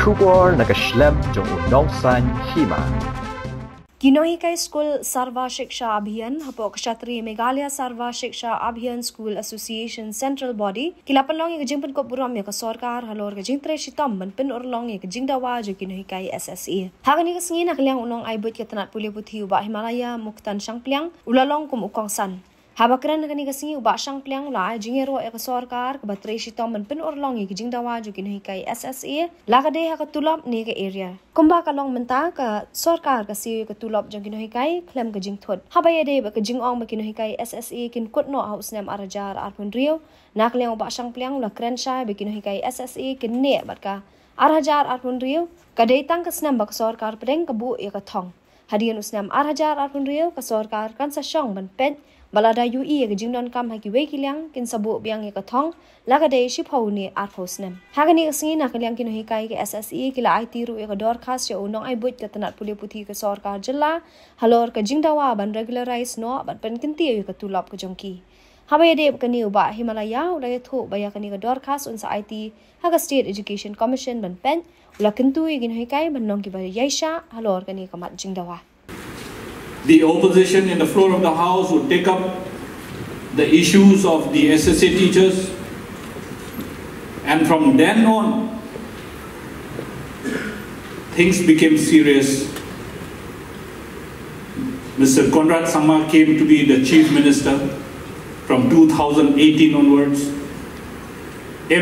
Kubor nakaslab ng unongsan hima. Ginohikay School Sarva Shiksha Abhiyan hapo Kshatri Meghalaya Sarva Shiksha Abhiyan School Association Central Body kilapanlong ikjingpin ko buram ya kasorkar halor kajingtre shitom manpin orlong ikjingdawa jo ginohikay SSE hagani kasngin akliang unong aibut katanat pulibuthi uba Himalaya muktan shangpliang ulalong kum ukongsan habakran kani kasngi uba shangpliang la jingero ekasorkar kabatri shitom manpin orlong ikjingdawa jo ginohikay SSE lagade hakatulap ni ka area kumba kalong menta ka sarkar ka siu ka tulop jong ginohikai khlem ka jingthot habaya de ba ka jingong ba ginohikai SSE kin kutno house nam arajar arpundrio nakleng ba shangplang la krensha ba ginohikai SSE kin ne barka arajar arpundrio ka deitang ka snam ba sarkar preng ka bu ek thong hadian usnam arajar arpundrio ka sarkar kan sa shong ban pet balada ui ek jingnon kam haki wei kilang kin sabu biang ek thong lagade shiphau ne arphosnam hagani singi nakliang ginohikai ka SSE kila IT ru ek dor khas yo nong ai buj katanat puli puthi ka sarkar jilla halor ka jingdawa ban regularize no ban pen kinti ek tulap ka jongki habai deb kani uba Himalaya ulai tho baya kani ka dor khas unsa IT haga State Education Commission ban pen lakintu ginohikai ban nong ki ba yaisha halor kani ka mat jingdawa. The opposition in the floor of the house would take up the issues of the SSA teachers, and from then on things became serious. Mr. Conrad Sangma came to be the chief minister from 2018 onwards.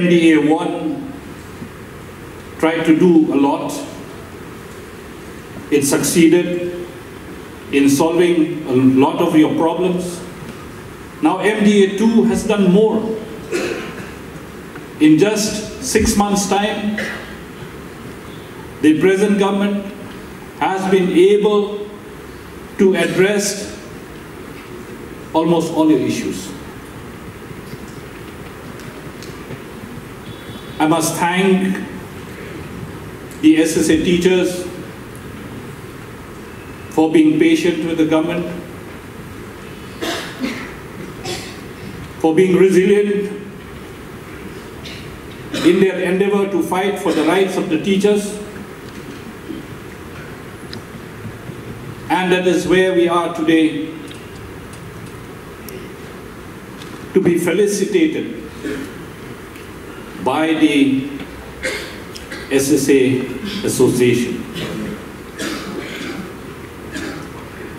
MDA 1 tried to do a lot. It succeeded in solving a lot of your problems. Now MDA 2 has done more. In just 6 months' time, the present government has been able to address almost all your issues. I must thank the SSA teachers for being patient with the government, for being resilient in their endeavor to fight for the rights of the teachers. And that is where we are today, to be felicitated by the SSA Association.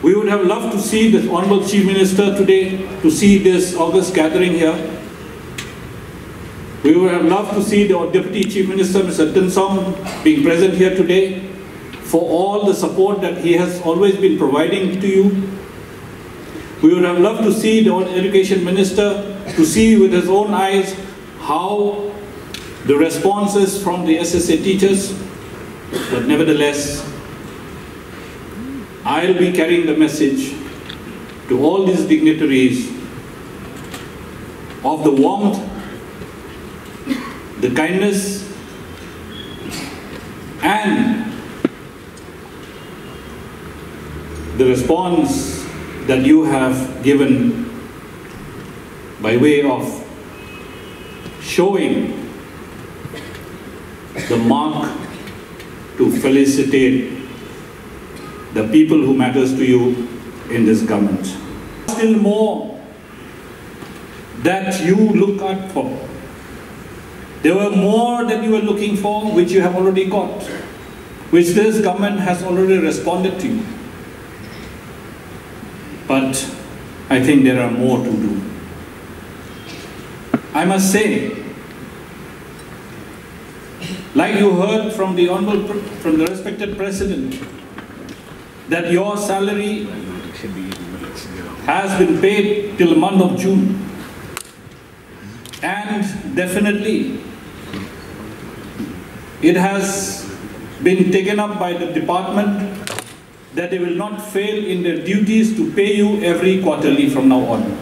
We would have loved to see the Honorable Chief Minister today, to see this August gathering here. We would have loved to see the Deputy Chief Minister, Mr. Tinsong, being present here today for all the support that he has always been providing to you. We would have loved to see the Education Minister, to see with his own eyes how the response is from the SSA teachers, but nevertheless, I'll be carrying the message to all these dignitaries of the warmth, the kindness, and the response that you have given by way of showing the mark to felicitate the people who matters to you in this government. Still more that you look out for. There were more that you were looking for, which you have already got, which this government has already responded to you. But I think there are more to do. I must say, like you heard from the honorable, from the respected president, that your salary has been paid till the month of June. And definitely, it has been taken up by the department that they will not fail in their duties to pay you every quarterly from now on.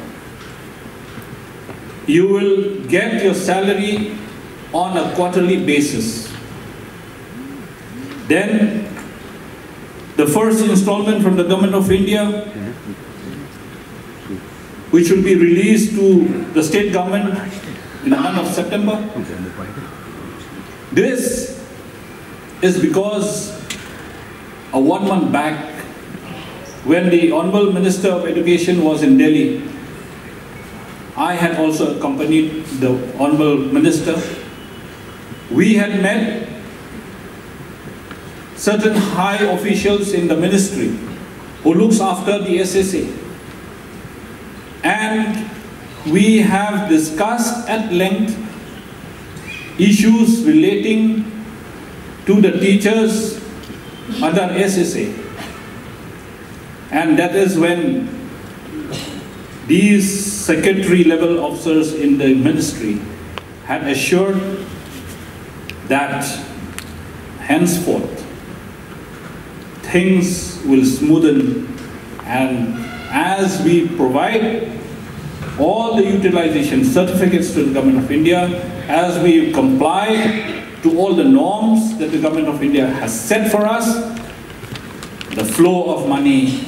You will get your salary on a quarterly basis. Then, the first installment from the Government of India, which will be released to the state government in the month of September. This is because a 1 month back, when the Honorable Minister of Education was in Delhi, I had also accompanied the Honorable Minister. We had met certain high officials in the ministry who looks after the SSA. And we have discussed at length issues relating to the teachers under SSA. And that is when these secretary level officers in the ministry had assured that henceforth things will smoothen, and as we provide all the utilization certificates to the Government of India, as we comply to all the norms that the Government of India has set for us, the flow of money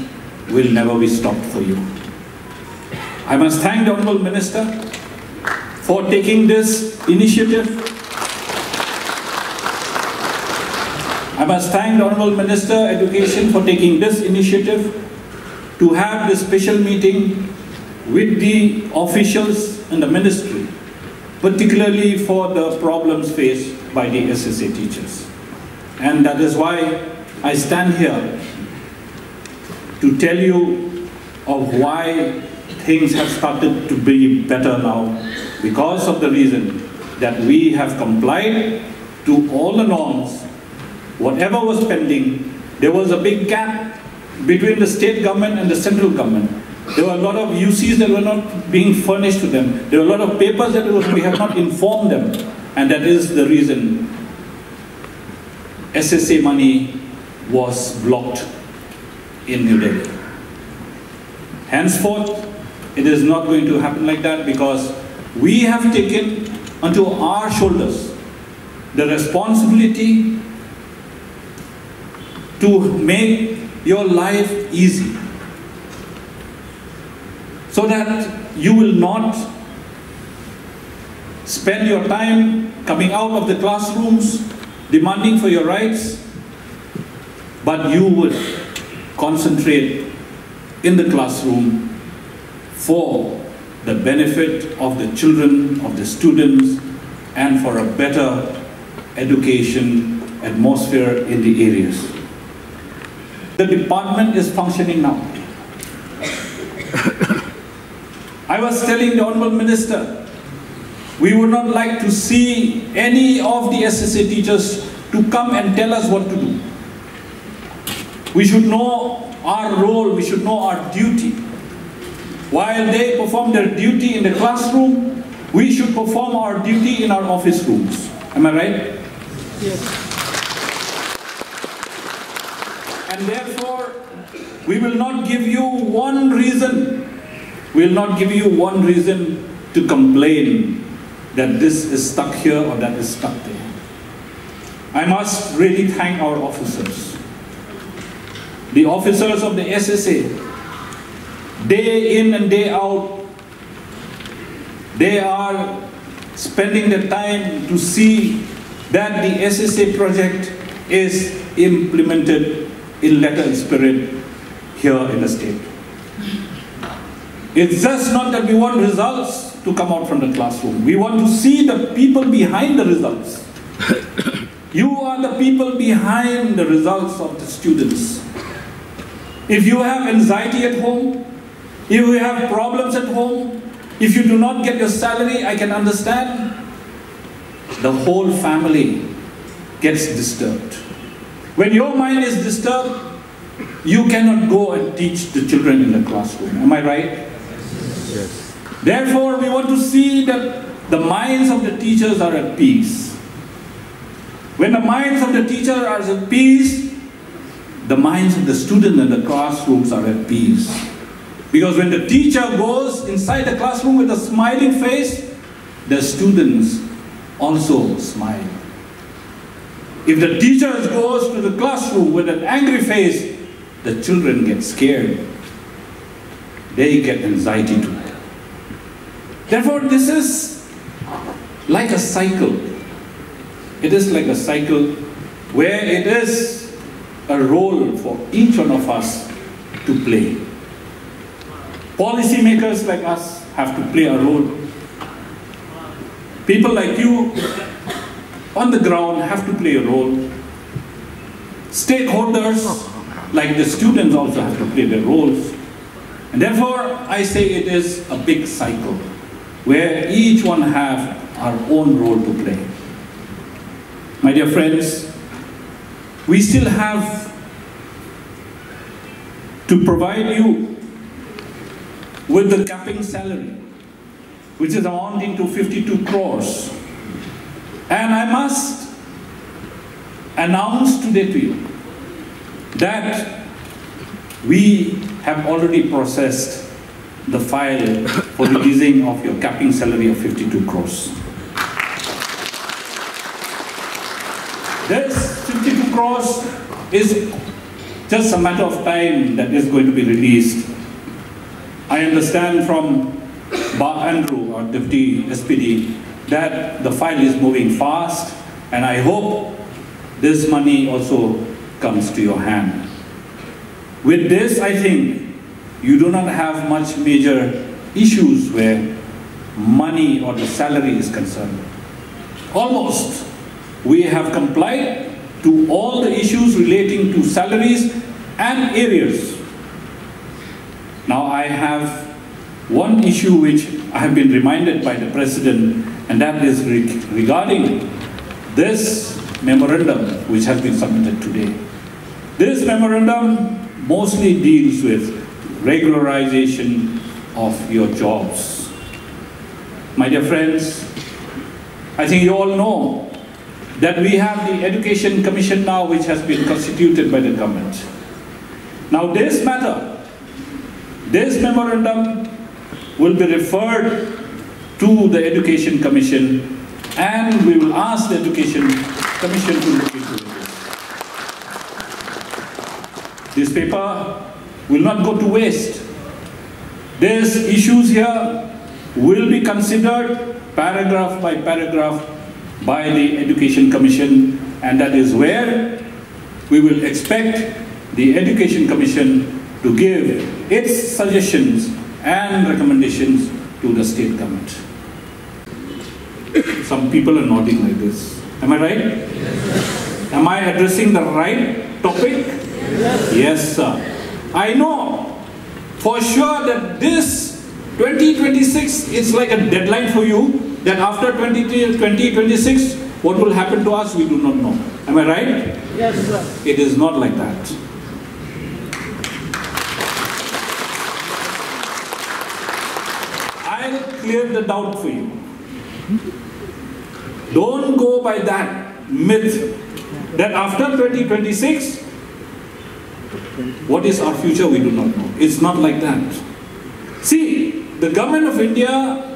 will never be stopped for you. I must thank the Honorable Minister for taking this initiative. I must thank the Honorable Minister Education for taking this initiative to have this special meeting with the officials and the ministry, particularly for the problems faced by the SSA teachers. And that is why I stand here to tell you of why things have started to be better now, because of the reason that we have complied to all the norms. Whatever was pending, there was a big gap between the state government and the central government. There were a lot of UCs that were not being furnished to them. There were a lot of papers that we have not informed them. And that is the reason SSA money was blocked in New Delhi. Henceforth, it is not going to happen like that, because we have taken onto our shoulders the responsibility to make your life easy, so that you will not spend your time coming out of the classrooms demanding for your rights, but you would concentrate in the classroom for the benefit of the children, of the students, and for a better education atmosphere in the areas. The department is functioning now. I was telling the Honorable Minister, we would not like to see any of the SSA teachers to come and tell us what to do. We should know our role, we should know our duty. While they perform their duty in the classroom, we should perform our duty in our office rooms. Am I right? Yes. And therefore, we will not give you one reason, we will not give you one reason to complain that this is stuck here or that is stuck there. I must really thank our officers. The officers of the SSA, day in and day out, they are spending their time to see that the SSA project is implemented in letter and spirit here in the state. It's just not that we want results to come out from the classroom. We want to see the people behind the results. You are the people behind the results of the students. If you have anxiety at home, if you have problems at home, if you do not get your salary, I can understand. The whole family gets disturbed. When your mind is disturbed, you cannot go and teach the children in the classroom. Am I right? Yes. Therefore, we want to see that the minds of the teachers are at peace. When the minds of the teachers are at peace, the minds of the students in the classrooms are at peace. Because when the teacher goes inside the classroom with a smiling face, the students also smile. If the teacher goes to the classroom with an angry face, the children get scared. They get anxiety too. Therefore, this is like a cycle. It is like a cycle where it is a role for each one of us to play. Policy makers like us have to play a role. People like you on the ground have to play a role. Stakeholders like the students also have to play their roles. And therefore, I say it is a big cycle where each one have our own role to play. My dear friends, we still have to provide you with the capping salary, which is amounting to 52 crores. And I must announce today to you that we have already processed the file for releasing of your capping salary of 52 crores. This 52 crores is just a matter of time that is going to be released. I understand from Bar Andrew, our Deputy SPD, that the file is moving fast, and I hope this money also comes to your hand. With this, I think you do not have much major issues where money or the salary is concerned. Almost, we have complied to all the issues relating to salaries and arrears. Now I have one issue which I have been reminded by the President, and that is regarding this memorandum which has been submitted today. This memorandum mostly deals with regularization of your jobs. My dear friends, I think you all know that we have the Education Commission now, which has been constituted by the government. Now this matter, this memorandum will be referred to the Education Commission, and we will ask the Education Commission to look into this. This paper will not go to waste. These issues here will be considered paragraph by paragraph by the Education Commission, and that is where we will expect the Education Commission to give its suggestions and recommendations to the state government. Some people are nodding like this. Am I right? Yes. Am I addressing the right topic? Yes. Yes, sir. I know for sure that this 2026 is like a deadline for you, that after 2026, what will happen to us, we do not know. Am I right? Yes, sir. It is not like that. I'll clear the doubt for you. Don't go by that myth that after 2026, what is our future, we do not know. It's not like that. See, the Government of India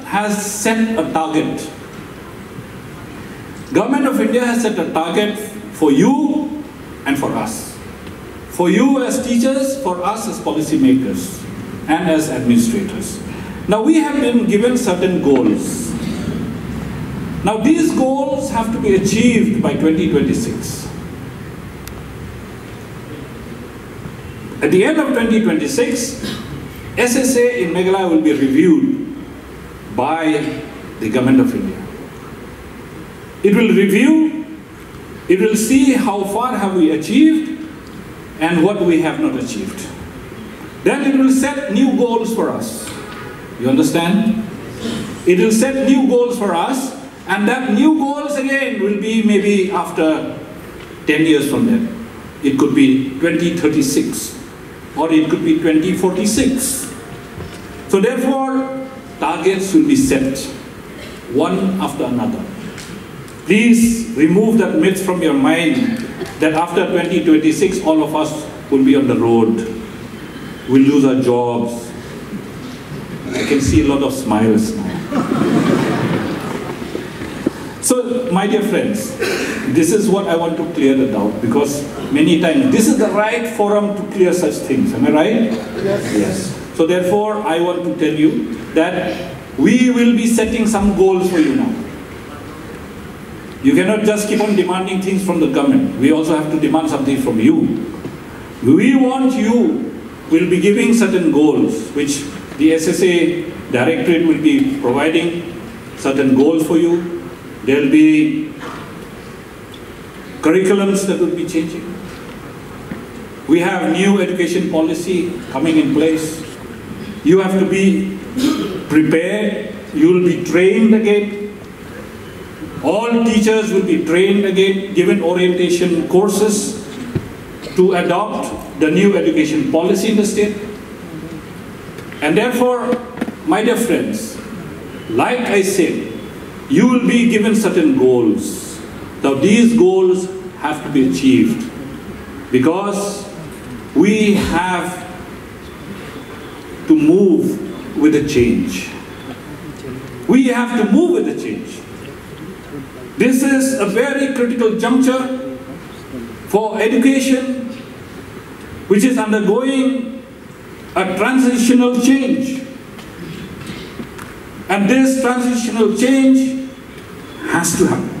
has set a target. Government of India has set a target for you and for us. For you as teachers, for us as policymakers, and as administrators. Now we have been given certain goals. Now these goals have to be achieved by 2026. At the end of 2026, SSA in Meghalaya will be reviewed by the Government of India. It will review, it will see how far have we achieved and what we have not achieved. Then it will set new goals for us. You understand? It will set new goals for us. And that new goals again will be maybe after 10 years from then. It could be 2036 or it could be 2046. So therefore, targets will be set one after another. Please remove that myth from your mind that after 2026, all of us will be on the road. We'll lose our jobs. I can see a lot of smiles now. So, my dear friends, this is what I want to clear the doubt, because many times this is the right forum to clear such things. Am I right? Yes. Yes. So, therefore, I want to tell you that we will be setting some goals for you now. You cannot just keep on demanding things from the government. We also have to demand something from you. We want you will be giving certain goals, which the SSA Directorate will be providing certain goals for you. There will be curriculums that will be changing. We have new education policy coming in place. You have to be prepared. You will be trained again. All teachers will be trained again, given orientation courses to adopt the new education policy in the state. And therefore, my dear friends, like I said, you will be given certain goals. Now these goals have to be achieved because we have to move with the change. We have to move with the change. This is a very critical juncture for education, which is undergoing a transitional change. And this transitional change has to happen.